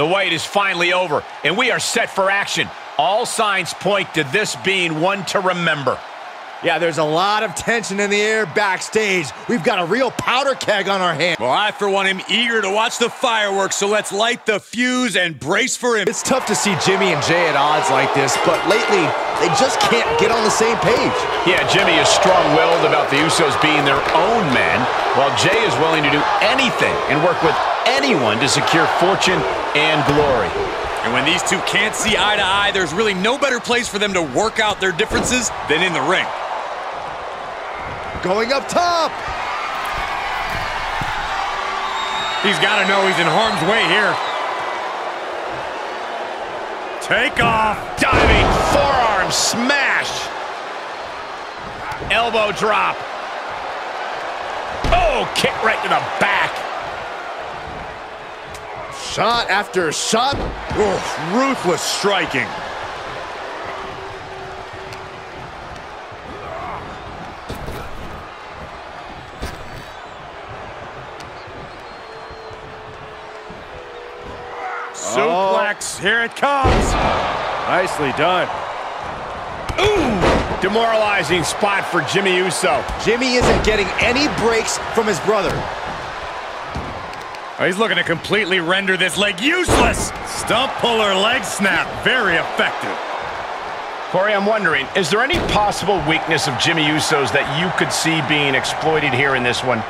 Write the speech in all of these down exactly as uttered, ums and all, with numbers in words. The wait is finally over, and we are set for action. All signs point to this being one to remember. Yeah, there's a lot of tension in the air backstage. We've got a real powder keg on our hands. Well, I, for one, am eager to watch the fireworks, so let's light the fuse and brace for him. It's tough to see Jimmy and Jey at odds like this, but lately, they just can't get on the same page. Yeah, Jimmy is strong-willed about the Usos being their own men, while Jey is willing to do anything and work with anyone to secure fortune and glory. And when these two can't see eye to eye, there's really no better place for them to work out their differences than in the ring. Going up top. He's got to know he's in harm's way here. Take off. Diving forearm smash. Elbow drop. Oh, kick right to the back. Shot after shot. Oof, ruthless striking. Suplex, oh. Here it comes. Nicely done. Ooh! Demoralizing spot for Jimmy Uso. Jimmy isn't getting any breaks from his brother. Oh, he's looking to completely render this leg useless. Stump puller leg snap, very effective. Corey, I'm wondering, is there any possible weakness of Jimmy Uso's that you could see being exploited here in this one?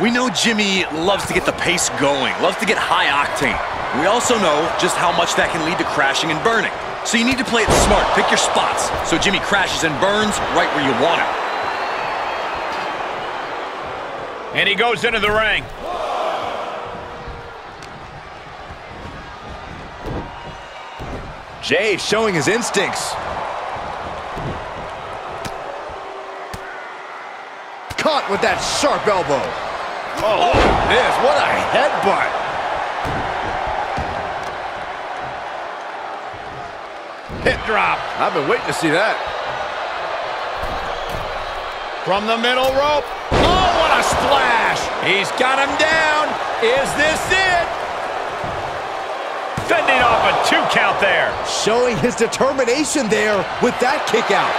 We know Jimmy loves to get the pace going, loves to get high octane. We also know just how much that can lead to crashing and burning. So you need to play it smart. Pick your spots. So Jimmy crashes and burns right where you want him. And he goes into the ring. Jey showing his instincts. Caught with that sharp elbow. Oh, look at this. What a headbutt. Hip drop. I've been waiting to see that. From the middle rope. Oh, what a splash. He's got him down. Is this it? Fending off a two count there. Showing his determination there with that kick out.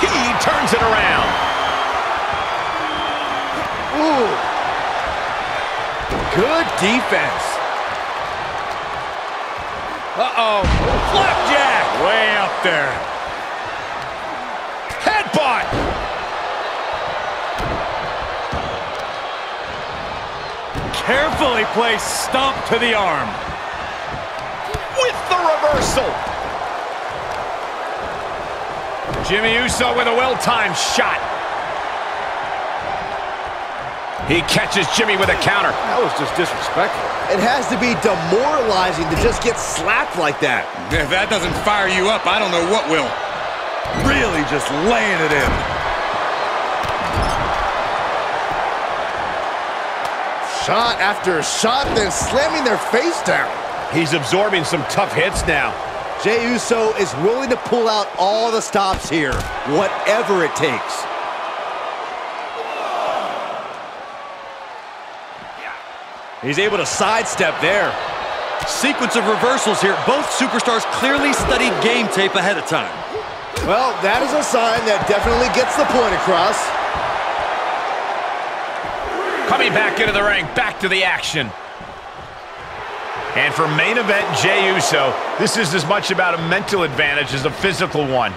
He turns it around. Ooh. Good defense. Uh-oh. Flapjack! Way up there. Headbutt! Carefully placed stomp to the arm. With the reversal. Jimmy Uso with a well-timed shot. He catches Jimmy with a counter. That was just disrespectful. It has to be demoralizing to just get slapped like that. If that doesn't fire you up, I don't know what will. Really just laying it in. Shot after shot, then slamming their face down. He's absorbing some tough hits now. Jey Uso is willing to pull out all the stops here, whatever it takes. He's able to sidestep there. Sequence of reversals here. Both superstars clearly studied game tape ahead of time. Well, that is a sign that definitely gets the point across. Coming back into the ring, back to the action. And for main event Jey Uso, this is as much about a mental advantage as a physical one.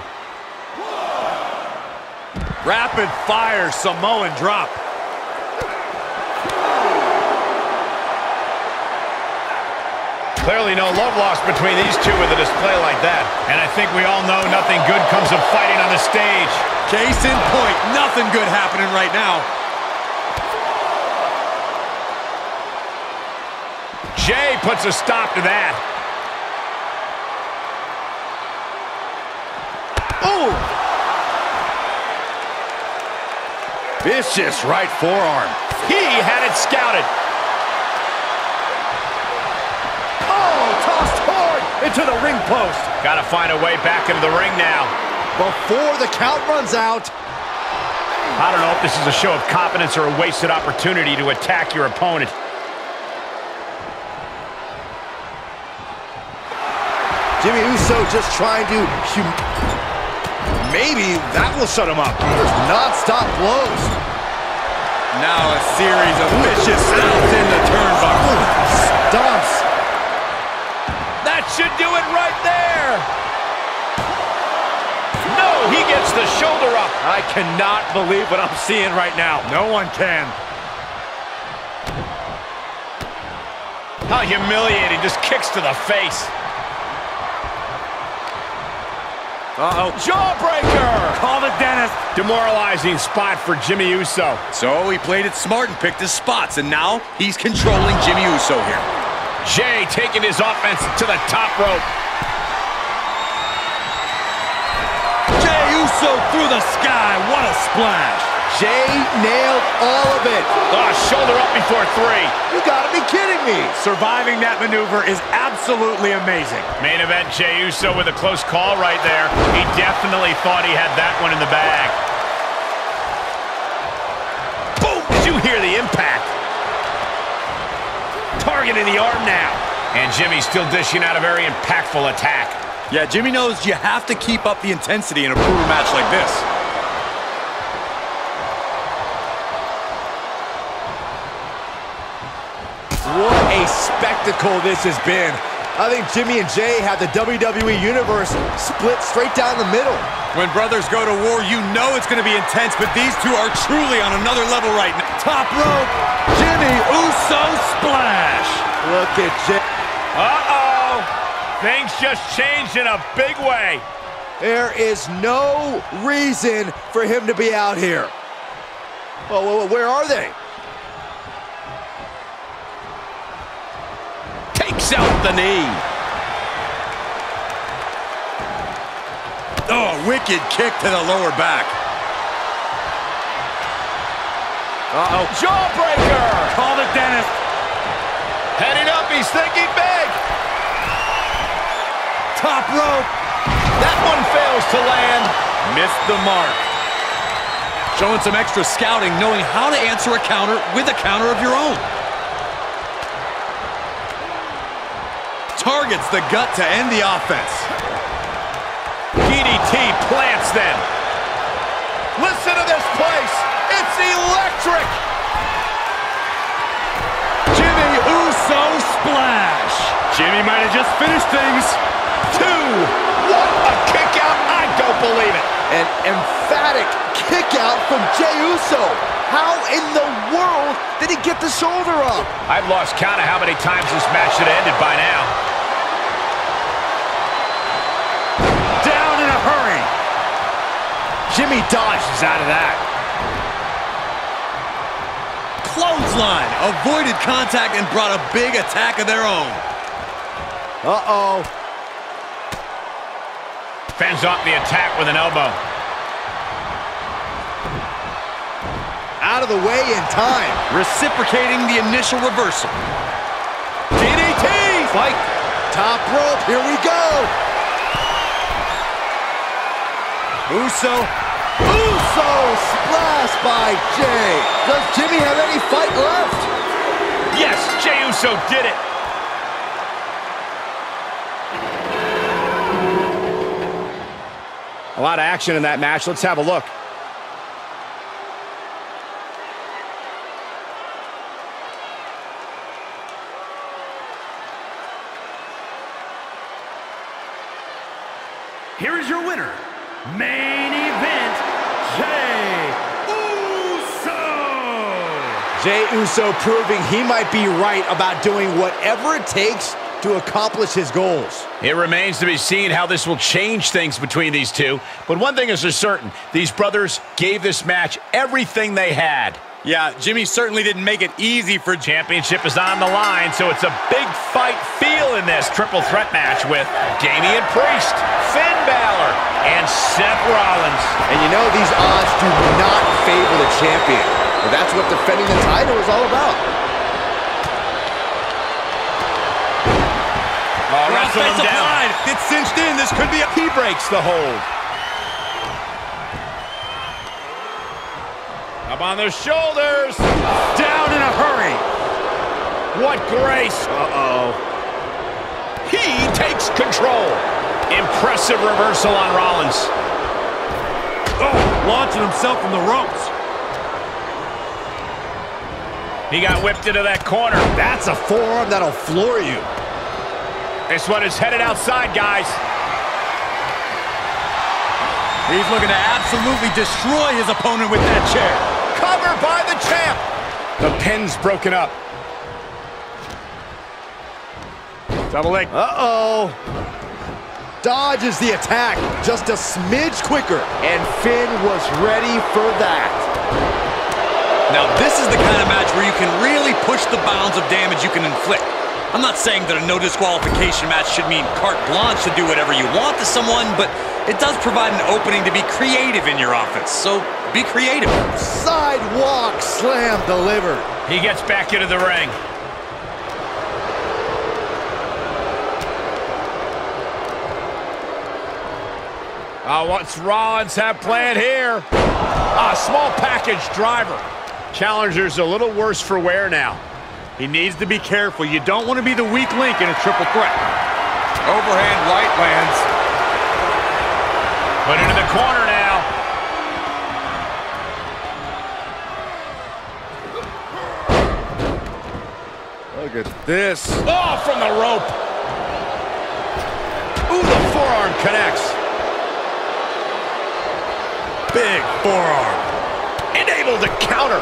Rapid fire Samoan drop. Clearly no love lost between these two with a display like that. And I think we all know nothing good comes of fighting on the stage. Case in point, nothing good happening right now. Jey puts a stop to that. Oh! Vicious right forearm. He had it scouted. Into the ring post. Gotta find a way back into the ring now. Before the count runs out. I don't know if this is a show of confidence or a wasted opportunity to attack your opponent. Jimmy Uso just trying to... Maybe that will shut him up. Non-stop blows. Now a series of vicious outs in the turnbuckle. Stomps. That should do it right there. No, he gets the shoulder up. I cannot believe what I'm seeing right now. No one can. How humiliating. Just kicks to the face. Uh-oh. Jawbreaker! Call the dentist. Demoralizing spot for Jimmy Uso. So he played it smart and picked his spots, and now he's controlling Jimmy Uso here. Jey taking his offense to the top rope. Jey Uso through the sky. What a splash. Jey nailed all of it. Oh, shoulder up before three. You gotta be kidding me. Surviving that maneuver is absolutely amazing. Main event, Jey Uso with a close call right there. He definitely thought he had that one in the bag. Boom! Did you hear the impact? Target in the arm now. And Jimmy's still dishing out a very impactful attack. Yeah, Jimmy knows you have to keep up the intensity in a brutal match like this. What a spectacle this has been. I think Jimmy and Jey have the W W E Universe split straight down the middle. When brothers go to war, you know it's going to be intense, but these two are truly on another level right now. Top rope, Jimmy Uso splash. Look at Jey. Uh-oh. Things just changed in a big way. There is no reason for him to be out here. Oh, where are they? Takes out the knee. Oh, wicked kick to the lower back. Uh-oh. Jawbreaker! Call the dentist. Heading up, he's thinking big. Top rope. That one fails to land. Missed the mark. Showing some extra scouting, knowing how to answer a counter with a counter of your own. Targets the gut to end the offense. D D T plants them. Listen to this place. It's electric. Jimmy Uso splash. Jimmy might have just finished things. Two. What a kick out. I don't believe it. An emphatic kick out from Jey Uso. How in the world did he get the shoulder up? I've lost count of how many times this match should have ended by now. Jimmy dodges out of that. Clothesline, avoided contact and brought a big attack of their own. Uh-oh. Fends off the attack with an elbow. Out of the way in time. Reciprocating the initial reversal. D D T! Fight. Top rope, here we go. Uso. Uso splash by Jey. Does Jimmy have any fight left? Yes, Jey Uso did it. A lot of action in that match. Let's have a look. Here is your winner. Main event, Jey Uso! Jey Uso proving he might be right about doing whatever it takes to accomplish his goals. It remains to be seen how this will change things between these two, but one thing is for certain, these brothers gave this match everything they had. Yeah, Jimmy certainly didn't make it easy for championship is on the line, so it's a big fight feel in this triple threat match with Damian Priest, Finn Balor, and Seth Rollins. And you know these odds do not favor the champion. But that's what defending the title is all about. Oh, wrestle him down. It's cinched in. This could be a... He breaks the hold. Up on their shoulders. Down in a hurry. What grace. Uh-oh. He takes control. Impressive reversal on Rollins. Oh, launching himself from the ropes. He got whipped into that corner. That's a forearm that'll floor you. This one is headed outside, guys. He's looking to absolutely destroy his opponent with that chair. Cover by the champ. The pin's broken up. Double leg. Uh-oh. Dodges the attack just a smidge quicker. And Finn was ready for that. Now, this is the kind of match where you can really push the bounds of damage you can inflict. I'm not saying that a no disqualification match should mean carte blanche to do whatever you want to someone, but it does provide an opening to be creative in your offense. So be creative. Sidewalk slam delivered. He gets back into the ring. Uh, what's Rollins have planned here? A small package driver. Challenger's a little worse for wear now. He needs to be careful. You don't want to be the weak link in a triple threat. Overhand right lands. Put into the corner now. Look at this. Oh, from the rope. Ooh, the forearm connects. Big forearm. And able to counter.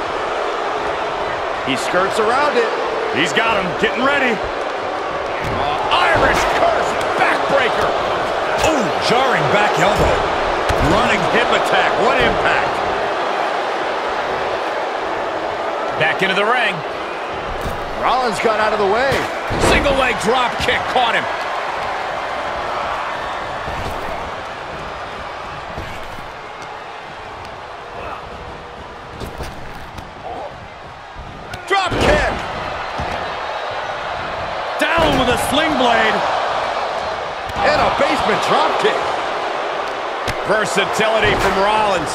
He skirts around it. He's got him. Getting ready. Uh, Irish curse backbreaker. Oh, jarring back elbow. Running hip attack. What impact. Back into the ring. Rollins got out of the way. Single leg drop kick caught him. With a sling blade. And a basement drop kick. Versatility from Rollins.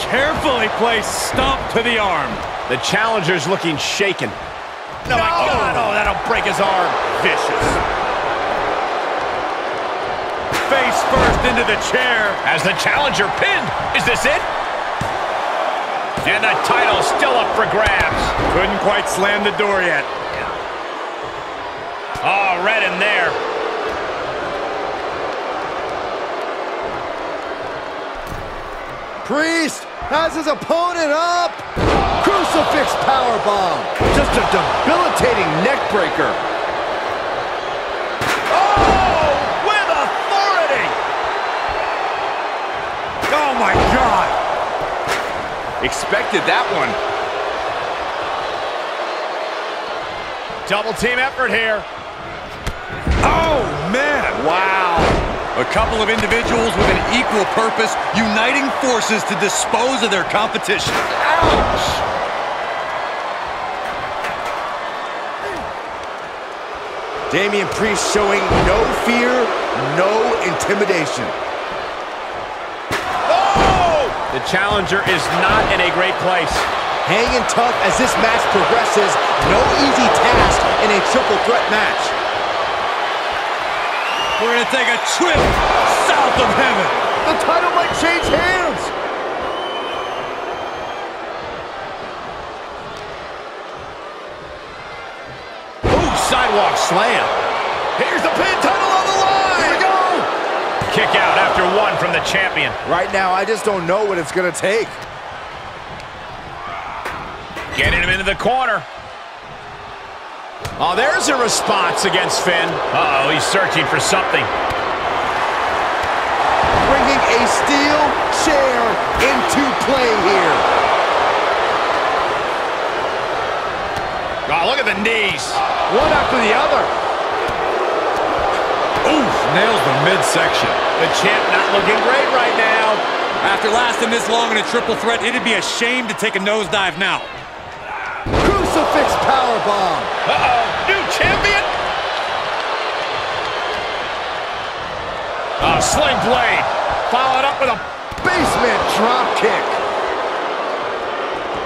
Carefully placed stomp to the arm. The challenger's looking shaken. No, my God, oh, that'll break his arm. Vicious. Face first into the chair. As the challenger pinned. Is this it? And the title still up for grabs. Couldn't quite slam the door yet. Oh, red in there. Priest has his opponent up. Crucifix powerbomb. Just a debilitating neck breaker. Oh, with authority. Oh, my God. Expected that one. Double team effort here. Oh, man. Wow. A couple of individuals with an equal purpose uniting forces to dispose of their competition. Ouch. Damian Priest showing no fear, no intimidation. The challenger is not in a great place. Hanging tough as this match progresses. No easy task in a triple threat match. We're going to take a trip south of heaven. The title might change hands. Ooh, sidewalk slam. Here's the pin title on the line. Here we go. Kick out after one from the champion. Right now, I just don't know what it's going to take. Getting him into the corner. Oh, there's a response against Finn. Uh-oh, he's searching for something. Bringing a steel chair into play here. Oh, look at the knees. One after the other. Oof, nails the midsection. The champ not looking great right now. After lasting this long in a triple threat, it'd be a shame to take a nosedive now. Crucifix powerbomb. Uh-oh, new champion. A sling blade. Followed up with a basement drop kick.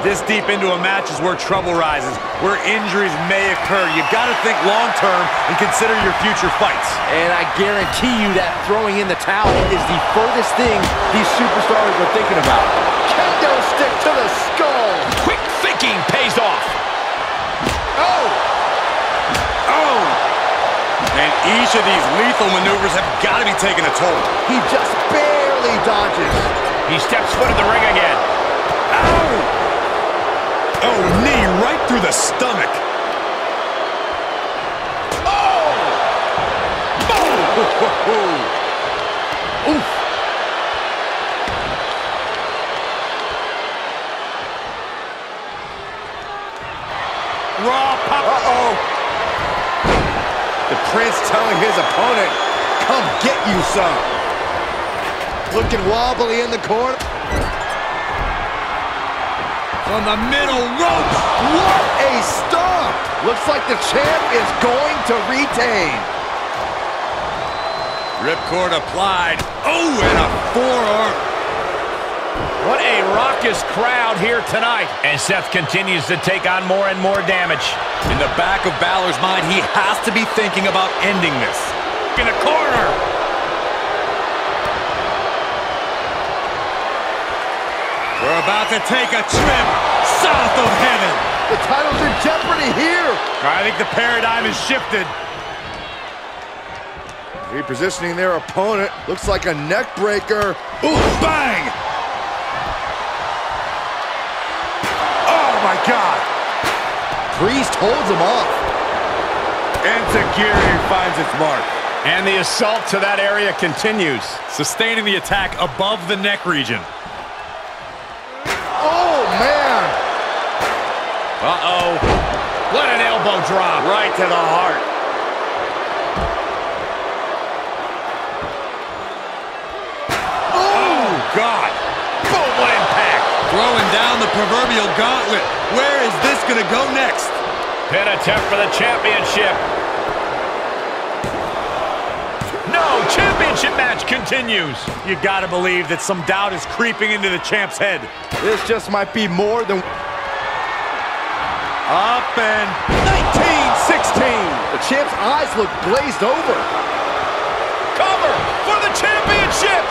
This deep into a match is where trouble rises, where injuries may occur. You've got to think long-term and consider your future fights. And I guarantee you that throwing in the towel is the furthest thing these superstars are thinking about. Kendo stick to the skull. Quick thinking pays off. Oh! Oh! And each of these lethal maneuvers have got to be taking a toll. He just barely dodges. He steps foot in the ring again. Ow! Oh, knee right through the stomach. Oh! Boom! Oh. Oof. Raw pop. Uh-oh. The Prince telling his opponent, come get you some. Looking wobbly in the corner. On the middle rope. What a stomp. Looks like the champ is going to retain. Ripcord applied. Oh, and a forearm. What a raucous crowd here tonight. And Seth continues to take on more and more damage. In the back of Balor's mind, he has to be thinking about ending this. In the corner. We're about to take a trip south of heaven. The title's in jeopardy here. I think the paradigm has shifted. Repositioning their opponent. Looks like a neck breaker. Ooh, bang! Oh, my God. Priest holds him off. And Zagiri finds its mark. And the assault to that area continues. Sustaining the attack above the neck region. Uh-oh. What an elbow drop. Right to the heart. Ooh. Oh, God. Boom, what impact. Throwing down the proverbial gauntlet. Where is this going to go next? Pin attempt for the championship. No, championship match continues. You got to believe that some doubt is creeping into the champ's head. This just might be more than... Up and nineteen sixteen. The champ's eyes look glazed over. Cover for the championship.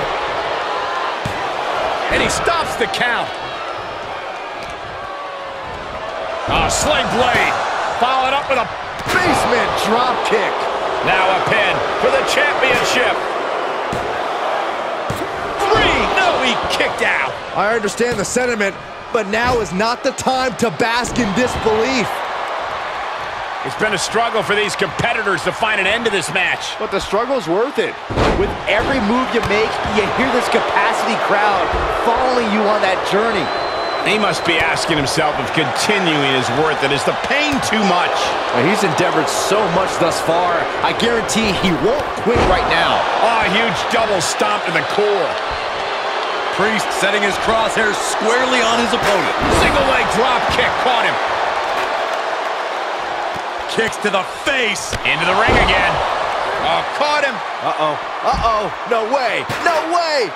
And he stops the count. Oh, Sling Blade. Followed up with a basement drop kick. Now a pin for the championship. Three. No, he kicked out. I understand the sentiment. But now is not the time to bask in disbelief. It's been a struggle for these competitors to find an end to this match. But the struggle's worth it. With every move you make, you hear this capacity crowd following you on that journey. He must be asking himself if continuing is worth it. Is the pain too much? Well, he's endeavored so much thus far. I guarantee he won't quit right now. Oh, a huge double stomp to the core. Priest setting his crosshairs squarely on his opponent. Single leg drop kick caught him. Kicks to the face. Into the ring again. Oh, caught him. Uh-oh. Uh-oh. No way. No way.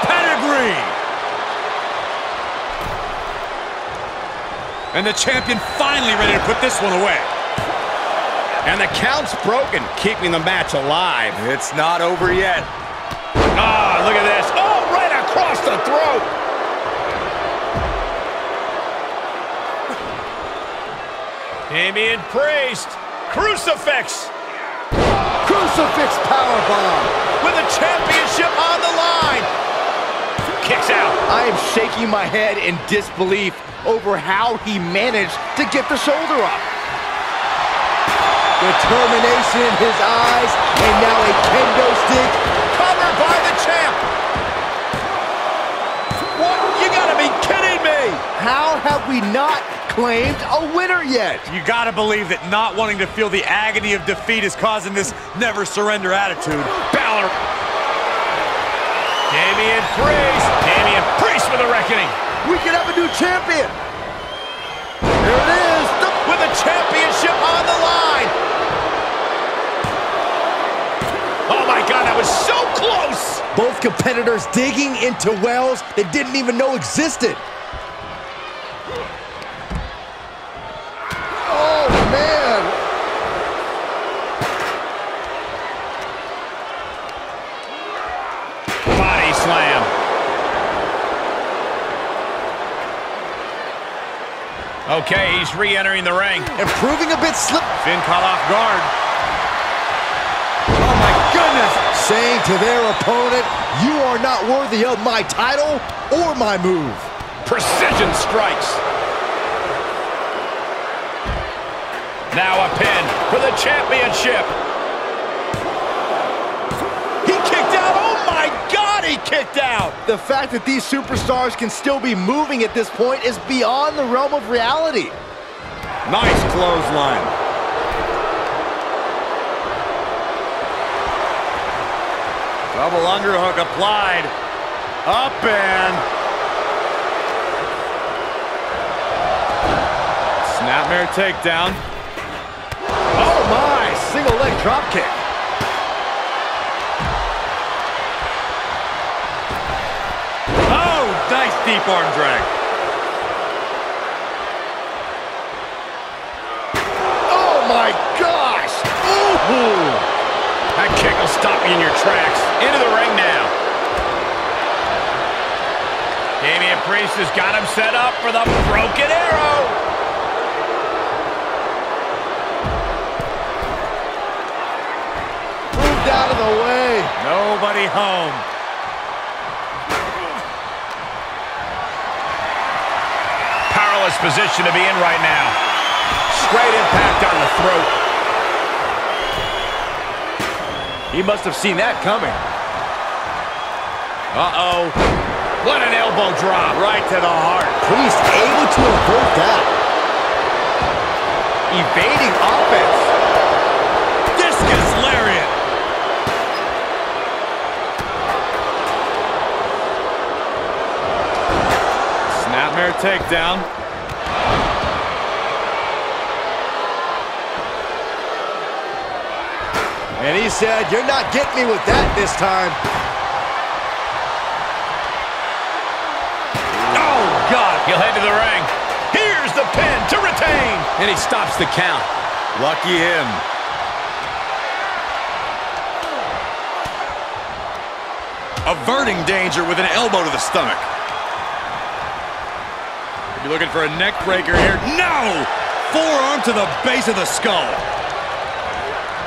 Pedigree. And the champion finally ready to put this one away. And the count's broken, keeping the match alive. It's not over yet. Ah, oh, look at this. Oh! Across the throat. Damian Priest. Crucifix. Crucifix powerbomb. With the championship on the line. Kicks out. I am shaking my head in disbelief over how he managed to get the shoulder up. Determination in his eyes. And now a kendo stick covered by the champ. How have we not claimed a winner yet? You gotta believe that not wanting to feel the agony of defeat is causing this never surrender attitude. Balor. Damian Priest. Damian Priest with a reckoning. We can have a new champion. Here it is. With a championship on the line. Oh my God, that was so close. Both competitors digging into wells they didn't even know existed. Okay, he's re-entering the ring. Improving a bit slip. Finn caught off guard. Oh, my goodness. Saying to their opponent, you are not worthy of my title or my move. Precision strikes. Now a pin for the championship. He kicked out. Oh, my God, he kicked out. The fact that these superstars can still be moving at this point is beyond the realm of reality. Nice clothesline. Double underhook applied. Up and... Snapmare takedown. Oh my, single leg drop kick. Oh, nice deep arm drag. Oh my gosh. Ooh. That kick will stop you in your tracks. Into the ring now. Damian Priest has got him set up for the broken arrow. Out of the way. Nobody home. Powerless position to be in right now. Straight impact on the throat. He must have seen that coming. Uh-oh. What an elbow drop. Right to the heart. Priest able to avert that. Evading offense. Discus Larian. Snapmare takedown. And he said, you're not getting me with that this time. Oh, God. He'll head to the ring. Here's the pin to retain. And he stops the count. Lucky him. Averting danger with an elbow to the stomach. You're looking for a neck breaker here. No! Forearm to the base of the skull.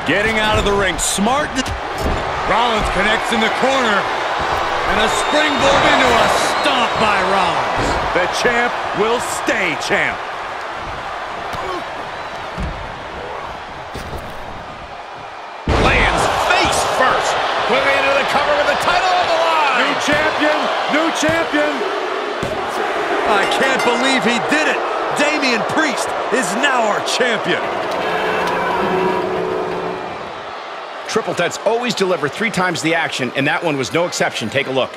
Getting out of the ring. Smart. Rollins connects in the corner. And a springboard into a stomp by Rollins. The champ will stay champ. Lands face first. Quickly into the cover with the title on the line. New champion. New champion. I can't believe he did it. Damian Priest is now our champion. Triple threats always deliver three times the action, and that one was no exception. Take a look.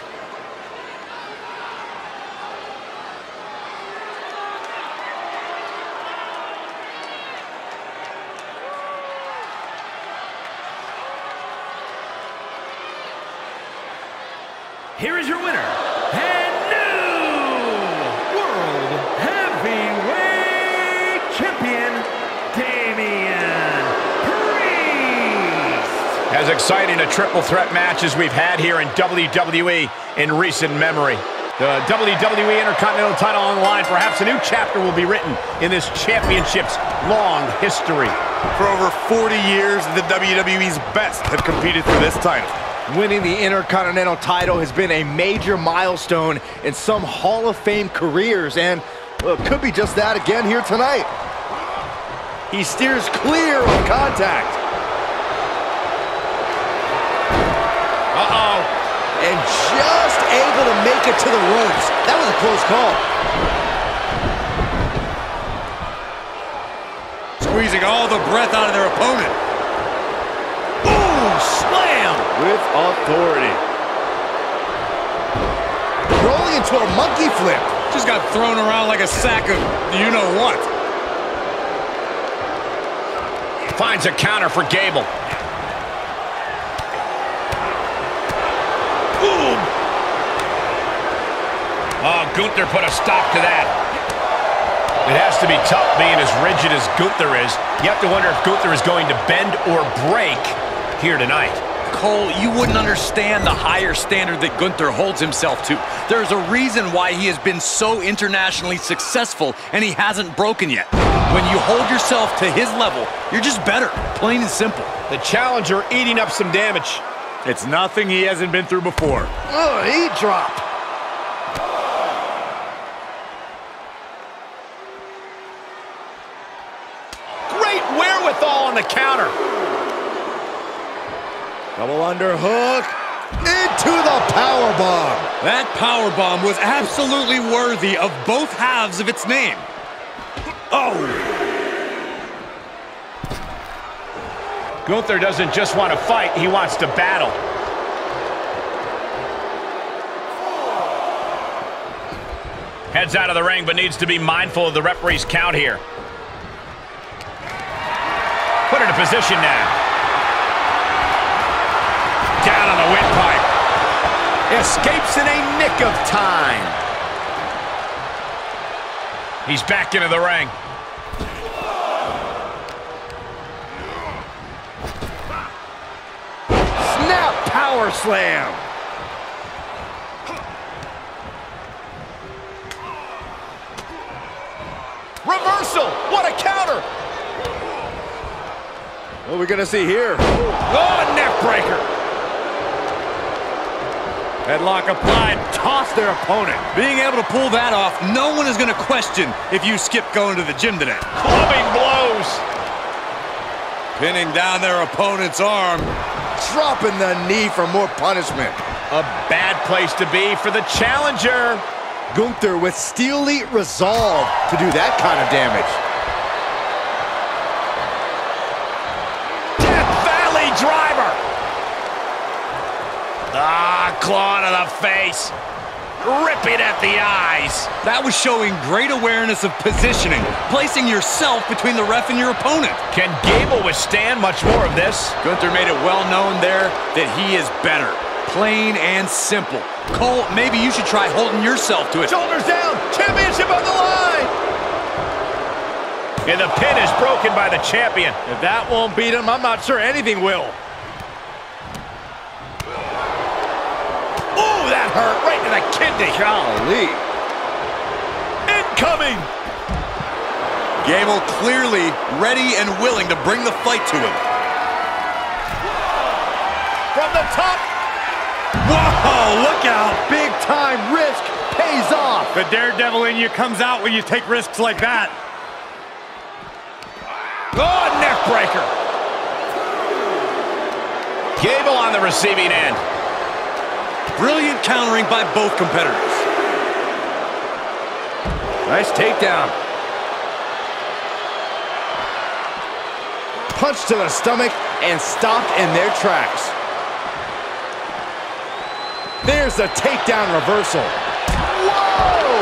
Here is your winner. As exciting a triple threat match as we've had here in W W E in recent memory. The W W E Intercontinental title on the line. Perhaps a new chapter will be written in this championship's long history. For over forty years, the W W E's best have competed for this title. Winning the Intercontinental title has been a major milestone in some Hall of Fame careers, and well, it could be just that again here tonight. He steers clear of contact. Uh-oh. And just able to make it to the ropes. That was a close call. Squeezing all the breath out of their opponent. Boom! Slam! With authority. Rolling into a monkey flip. Just got thrown around like a sack of you-know-what. Finds a counter for Gable. Oh, Gunther put a stop to that. It has to be tough being as rigid as Gunther is. You have to wonder if Gunther is going to bend or break here tonight. Cole, you wouldn't understand the higher standard that Gunther holds himself to. There's a reason why he has been so internationally successful, and he hasn't broken yet. When you hold yourself to his level, you're just better, plain and simple. The challenger eating up some damage. It's nothing he hasn't been through before. Oh, knee drop. Great wherewithal on the counter. Double underhook into the powerbomb. That powerbomb was absolutely worthy of both halves of its name. Oh. Gunther doesn't just want to fight, he wants to battle. Heads out of the ring, but needs to be mindful of the referee's count here. Put it in position now. Down on the windpipe. Escapes in a nick of time. He's back into the ring. Power slam. Reversal. What a counter. What are we going to see here? Oh, neck breaker. Headlock applied. Toss their opponent. Being able to pull that off, no one is going to question if you skip going to the gym today. Clubbing blows. Pinning down their opponent's arm. Dropping the knee for more punishment. A bad place to be for the challenger. Gunther with steely resolve to do that kind of damage. Death Valley driver. Ah, claw to the face. Ripping at the eyes. That was showing great awareness of positioning, placing yourself between the ref and your opponent. Can Gable withstand much more of this? Gunther made it well known there that he is better. Plain and simple. Cole, maybe you should try holding yourself to it. Shoulders down, championship on the line. And the pin is broken by the champion. If that won't beat him, I'm not sure anything will. That hurt right to the kidney. Golly. Incoming. Gable clearly ready and willing to bring the fight to him. From the top. Whoa, look out. Big time risk pays off. The daredevil in you comes out when you take risks like that. Oh, neck breaker. Gable on the receiving end. Brilliant countering by both competitors. Nice takedown. Punch to the stomach and stopped in their tracks. There's the takedown reversal. Whoa!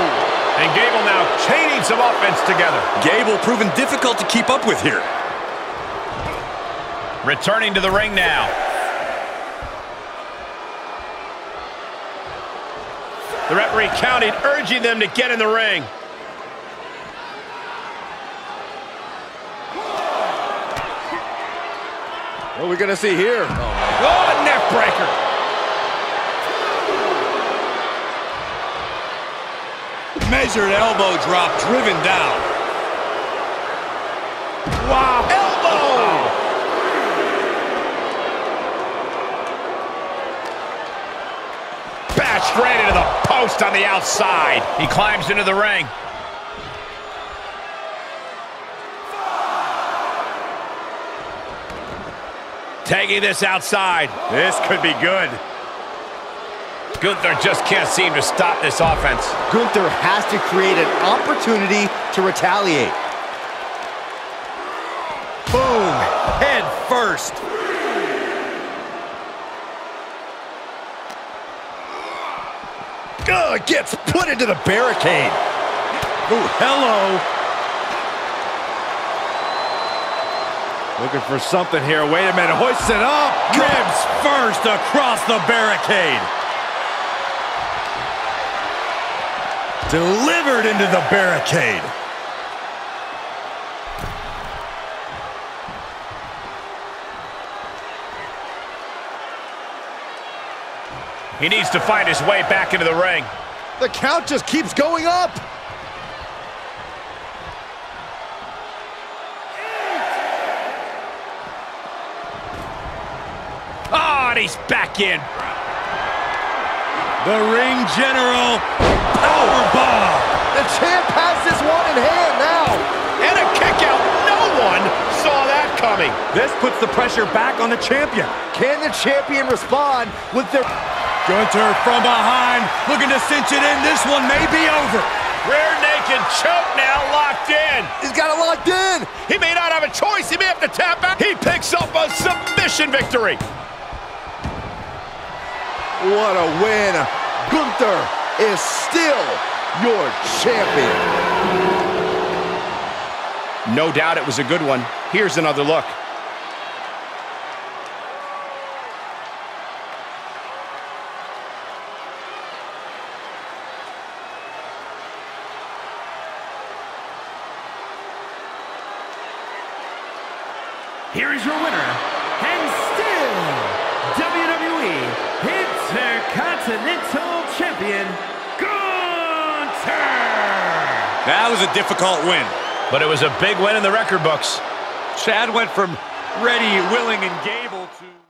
And Gable now chaining some offense together. Gable proven difficult to keep up with here. Returning to the ring now. The referee counted, urging them to get in the ring. What are we going to see here? Oh, oh, neck breaker. Measured elbow drop, driven down. Wow. Elbow! Wow. Straight into the post on the outside. He climbs into the ring. Tagging this outside. This could be good. Gunther just can't seem to stop this offense. Gunther has to create an opportunity to retaliate. Boom, head first. Uh, gets put into the barricade. Oh, hello. Looking for something here. Wait a minute. Hoists it up. Ribs first across the barricade. Delivered into the barricade. He needs to find his way back into the ring. The count just keeps going up. Oh, and he's back in. The ring general powerbomb. The champ has this one in hand now. And a kick out. No one saw that coming. This puts the pressure back on the champion. Can the champion respond with their... Gunther from behind, looking to cinch it in. This one may be over. Rear naked choke now locked in. He's got it locked in. He may not have a choice. He may have to tap out. He picks up a submission victory. What a win. Gunther is still your champion. No doubt it was a good one. Here's another look. Here is your winner, and still W W E Intercontinental Champion, Gunther! That was a difficult win. But it was a big win in the record books. Chad went from ready, willing, and Gable to...